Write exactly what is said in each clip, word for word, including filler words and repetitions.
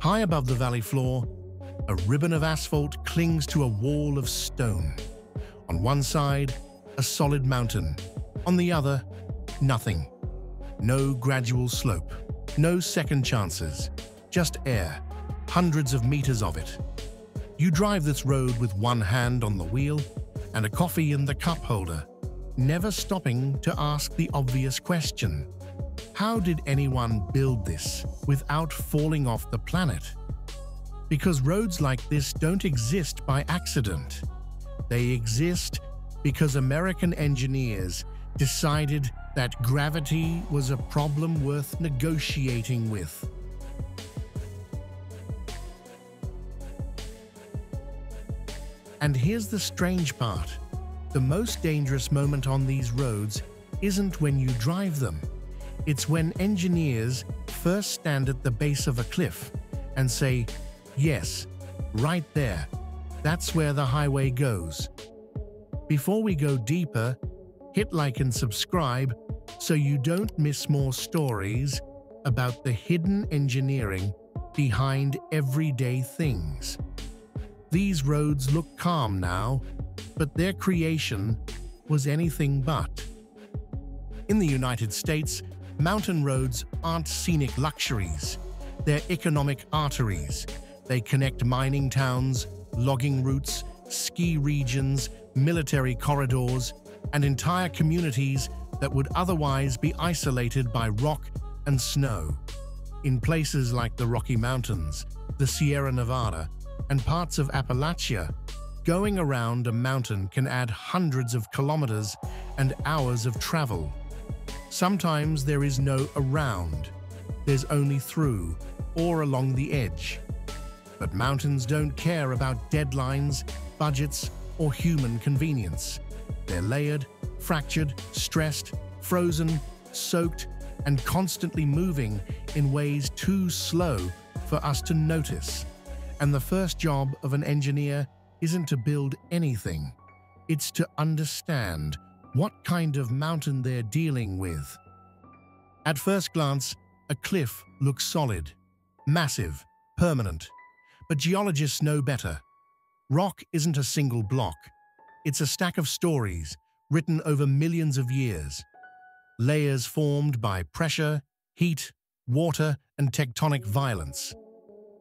High above the valley floor, a ribbon of asphalt clings to a wall of stone. On one side, a solid mountain. On the other, nothing. No gradual slope, no second chances, just air, hundreds of meters of it. You drive this road with one hand on the wheel and a coffee in the cup holder, never stopping to ask the obvious question. How did anyone build this without falling off the planet? Because roads like this don't exist by accident. They exist because American engineers decided that gravity was a problem worth negotiating with. And here's the strange part. The most dangerous moment on these roads isn't when you drive them. It's when engineers first stand at the base of a cliff and say, yes, right there, that's where the highway goes. Before we go deeper, hit like and subscribe so you don't miss more stories about the hidden engineering behind everyday things. These roads look calm now, but their creation was anything but. In the United States, mountain roads aren't scenic luxuries. They're economic arteries. They connect mining towns, logging routes, ski regions, military corridors, and entire communities that would otherwise be isolated by rock and snow. In places like the Rocky Mountains, the Sierra Nevada, and parts of Appalachia, going around a mountain can add hundreds of kilometers and hours of travel. Sometimes there is no around, there's only through or along the edge. But mountains don't care about deadlines, budgets, or human convenience. They're layered, fractured, stressed, frozen, soaked, and constantly moving in ways too slow for us to notice. And the first job of an engineer isn't to build anything, it's to understand what kind of mountain they're dealing with. At first glance, a cliff looks solid, massive, permanent. But geologists know better. Rock isn't a single block. It's a stack of stories written over millions of years. Layers formed by pressure, heat, water, and tectonic violence.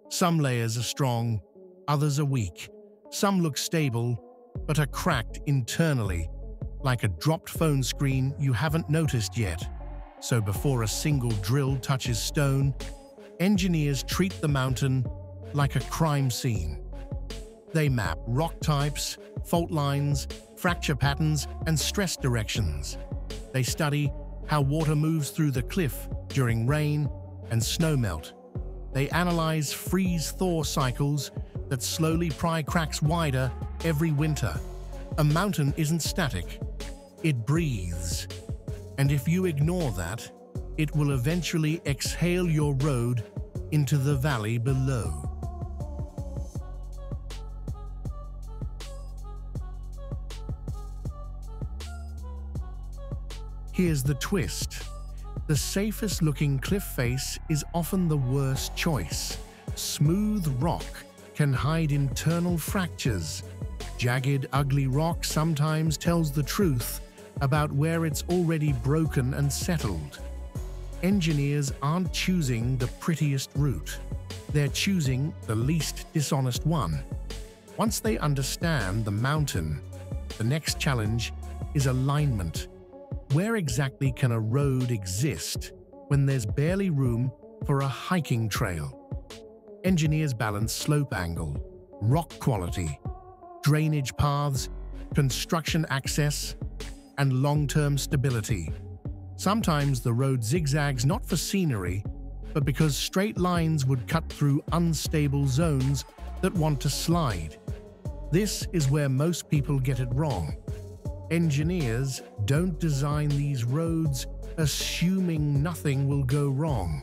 Some layers are strong, others are weak. Some look stable, but are cracked internally, like a dropped phone screen you haven't noticed yet. So before a single drill touches stone, engineers treat the mountain like a crime scene. They map rock types, fault lines, fracture patterns, and stress directions. They study how water moves through the cliff during rain and snowmelt. They analyze freeze-thaw cycles that slowly pry cracks wider every winter. A mountain isn't static, it breathes. And if you ignore that, it will eventually exhale your road into the valley below. Here's the twist. The safest looking cliff face is often the worst choice. Smooth rock can hide internal fractures. Jagged, ugly rock sometimes tells the truth about where it's already broken and settled. Engineers aren't choosing the prettiest route. They're choosing the least dishonest one. Once they understand the mountain, the next challenge is alignment. Where exactly can a road exist when there's barely room for a hiking trail? Engineers balance slope angle, rock quality, drainage paths, construction access, and long-term stability. Sometimes the road zigzags not for scenery, but because straight lines would cut through unstable zones that want to slide. This is where most people get it wrong. Engineers don't design these roads assuming nothing will go wrong.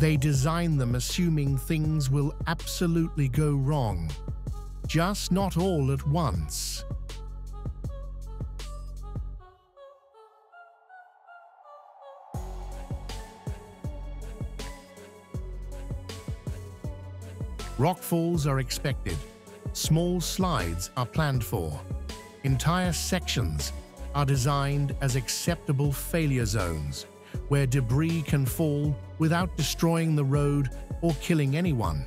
They design them assuming things will absolutely go wrong, just not all at once. Rockfalls are expected. Small slides are planned for. Entire sections are designed as acceptable failure zones, where debris can fall without destroying the road or killing anyone.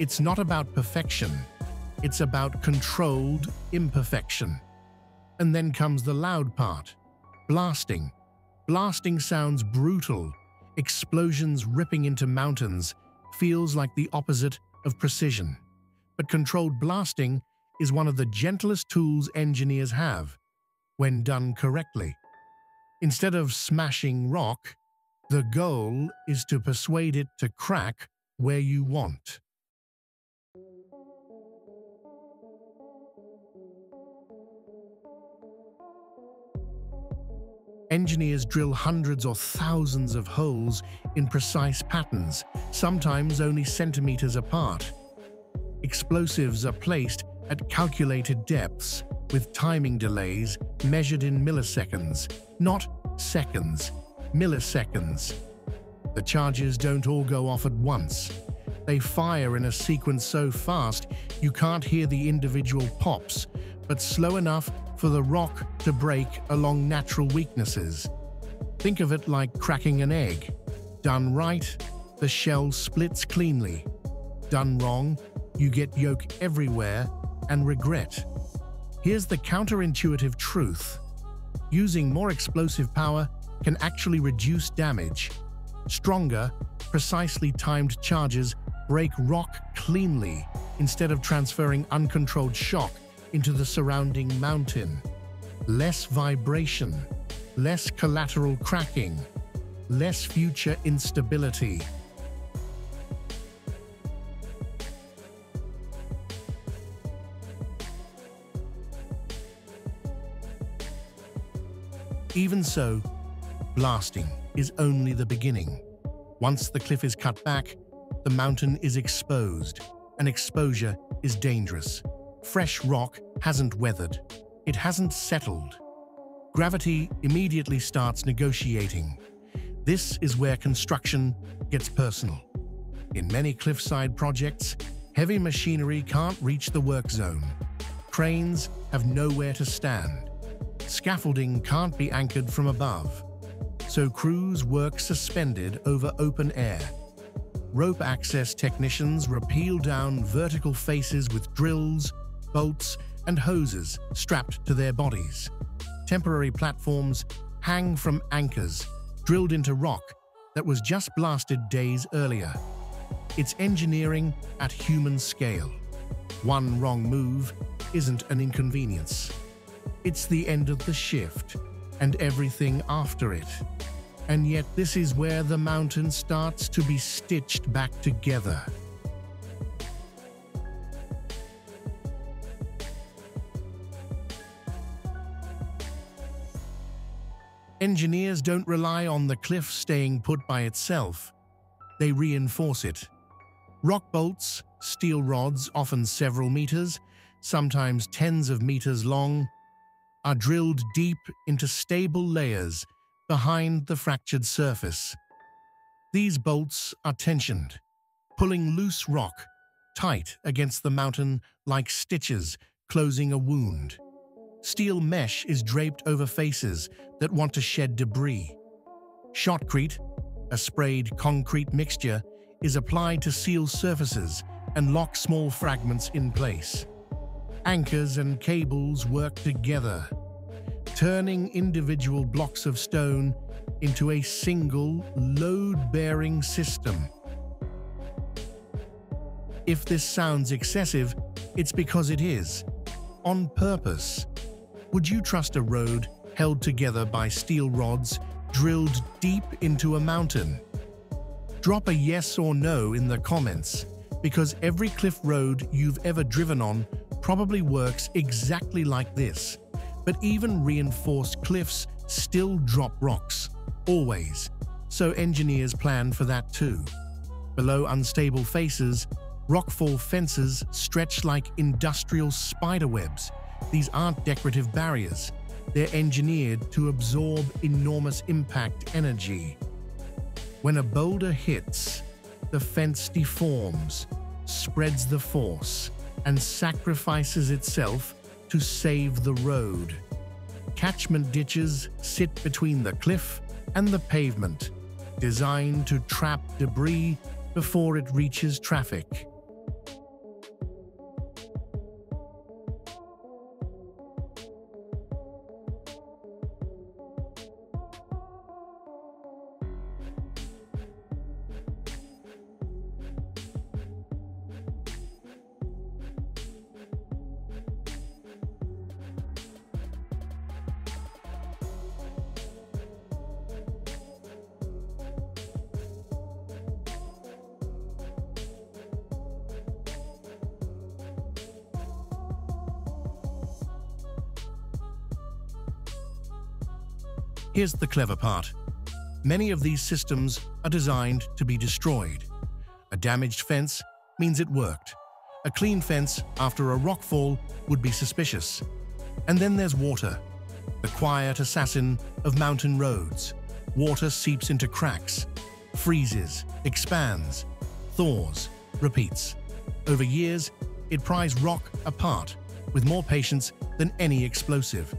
It's not about perfection. It's about controlled imperfection. And then comes the loud part. Blasting. Blasting sounds brutal. Explosions ripping into mountains feels like the opposite of precision. But controlled blasting is one of the gentlest tools engineers have, when done correctly. Instead of smashing rock, the goal is to persuade it to crack where you want. Engineers drill hundreds or thousands of holes in precise patterns, sometimes only centimeters apart. Explosives are placed at calculated depths, with timing delays measured in milliseconds, not seconds, milliseconds. The charges don't all go off at once. They fire in a sequence so fast you can't hear the individual pops, but slow enough for the rock to break along natural weaknesses. Think of it like cracking an egg. Done right, the shell splits cleanly. Done wrong, you get yolk everywhere and regret. Here's the counterintuitive truth. Using more explosive power can actually reduce damage. Stronger, precisely timed charges break rock cleanly instead of transferring uncontrolled shock into the surrounding mountain. Less vibration, less collateral cracking, less future instability. Even so, blasting is only the beginning. Once the cliff is cut back, the mountain is exposed, and exposure is dangerous. Fresh rock hasn't weathered. It hasn't settled. Gravity immediately starts negotiating. This is where construction gets personal. In many cliffside projects, heavy machinery can't reach the work zone. Cranes have nowhere to stand. Scaffolding can't be anchored from above, so crews work suspended over open air. Rope access technicians rappel down vertical faces with drills, bolts, and hoses strapped to their bodies. Temporary platforms hang from anchors drilled into rock that was just blasted days earlier. It's engineering at human scale. One wrong move isn't an inconvenience. It's the end of the shift, and everything after it. And yet this is where the mountain starts to be stitched back together. Engineers don't rely on the cliff staying put by itself. They reinforce it. Rock bolts, steel rods, often several meters, sometimes tens of meters long, are drilled deep into stable layers behind the fractured surface. These bolts are tensioned, pulling loose rock tight against the mountain like stitches closing a wound. Steel mesh is draped over faces that want to shed debris. Shotcrete, a sprayed concrete mixture, is applied to seal surfaces and lock small fragments in place. Anchors and cables work together, turning individual blocks of stone into a single load-bearing system. If this sounds excessive, it's because it is, on purpose. Would you trust a road held together by steel rods drilled deep into a mountain? Drop a yes or no in the comments, because every cliff road you've ever driven on probably works exactly like this, but even reinforced cliffs still drop rocks, always, so engineers plan for that too. Below unstable faces, rockfall fences stretch like industrial spiderwebs. These aren't decorative barriers. They're engineered to absorb enormous impact energy. When a boulder hits, the fence deforms, spreads the force, and sacrifices itself to save the road. Catchment ditches sit between the cliff and the pavement, designed to trap debris before it reaches traffic. Here's the clever part. Many of these systems are designed to be destroyed. A damaged fence means it worked. A clean fence after a rockfall would be suspicious. And then there's water, the quiet assassin of mountain roads. Water seeps into cracks, freezes, expands, thaws, repeats. Over years, it pries rock apart with more patience than any explosive.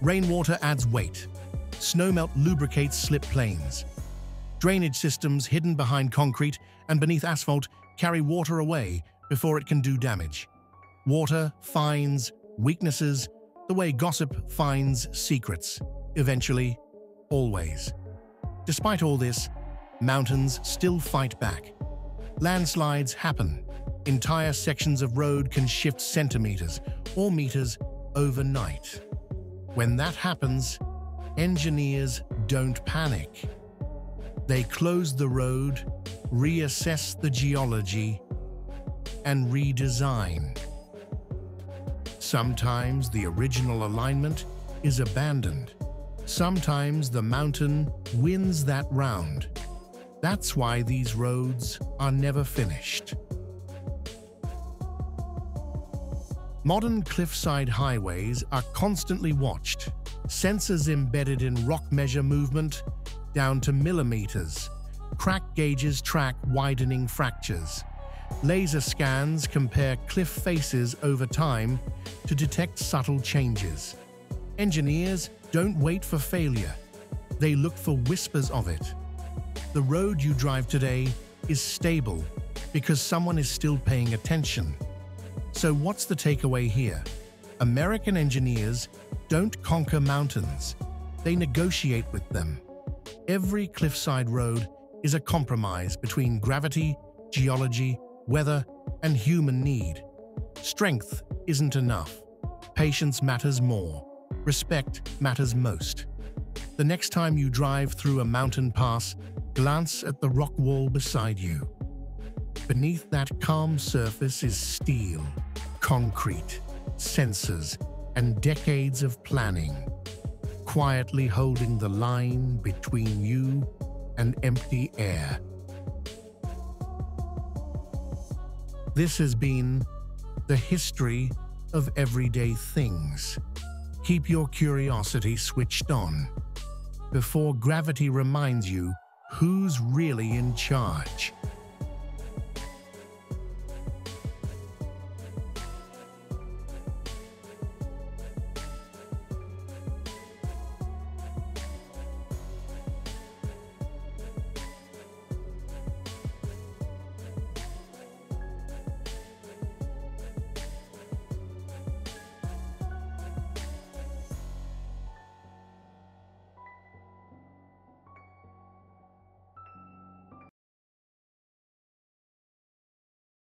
Rainwater adds weight. Snowmelt lubricates slip plains. Drainage systems hidden behind concrete and beneath asphalt carry water away before it can do damage. Water finds weaknesses the way gossip finds secrets, eventually, always. Despite all this, mountains still fight back. Landslides happen. Entire sections of road can shift centimeters or meters overnight. When that happens, engineers don't panic. They close the road, reassess the geology, and redesign. Sometimes the original alignment is abandoned. Sometimes the mountain wins that round. That's why these roads are never finished. Modern cliffside highways are constantly watched. Sensors embedded in rock measure movement down to millimeters. Crack gauges track widening fractures. Laser scans compare cliff faces over time to detect subtle changes. Engineers don't wait for failure. They look for whispers of it. The road you drive today is stable because someone is still paying attention. So what's the takeaway here? American engineers don't conquer mountains, they negotiate with them. Every cliffside road is a compromise between gravity, geology, weather, and human need. Strength isn't enough. Patience matters more. Respect matters most. The next time you drive through a mountain pass, glance at the rock wall beside you. Beneath that calm surface is steel, concrete, sensors, and decades of planning, quietly holding the line between you and empty air. This has been The History of Everyday Things. Keep your curiosity switched on before gravity reminds you who's really in charge.